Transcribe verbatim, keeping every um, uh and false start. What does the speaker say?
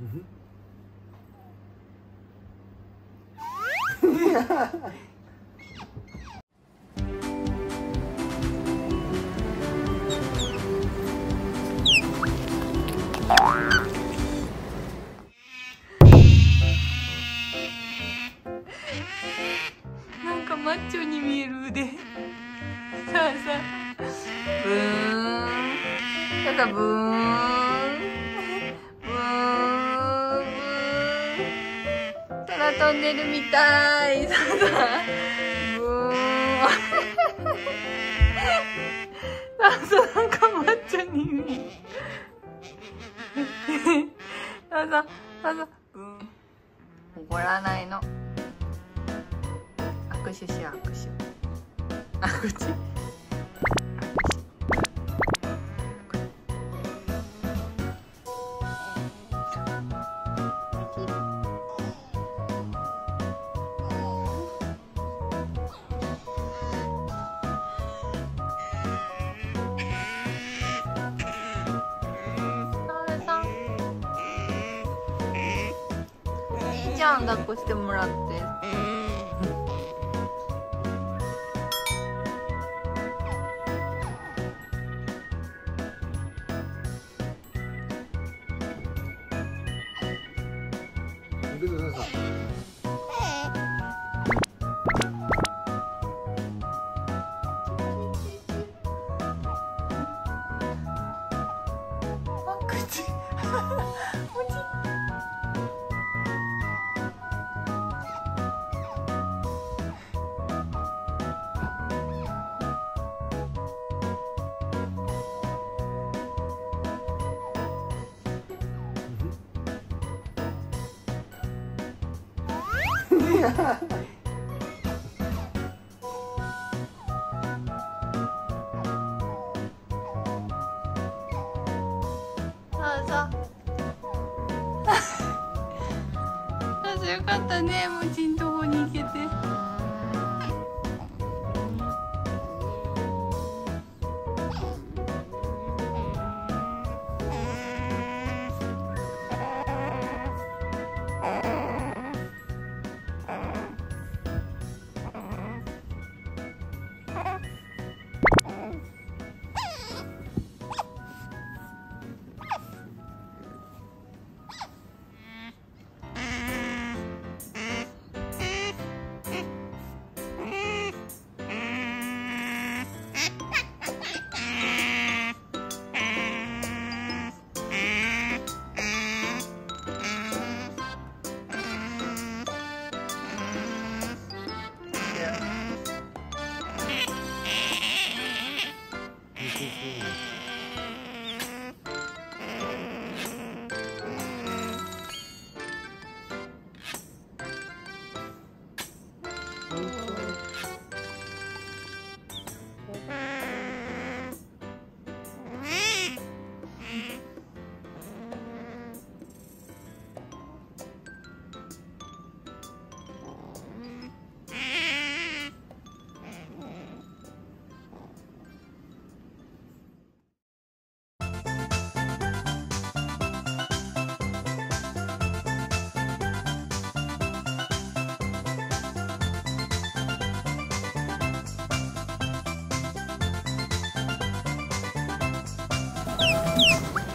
なんかマッチョに見える腕。さあさあ、ブーン、ただブーン。飛んでるみたい。そうそう。そうそう、なんかマッチョに見える。そうそう、そうそう。怒らないの。握手しよう、握手。握手。じゃん、抱っこしてもらって。よかったね、もちんとこに行けて。you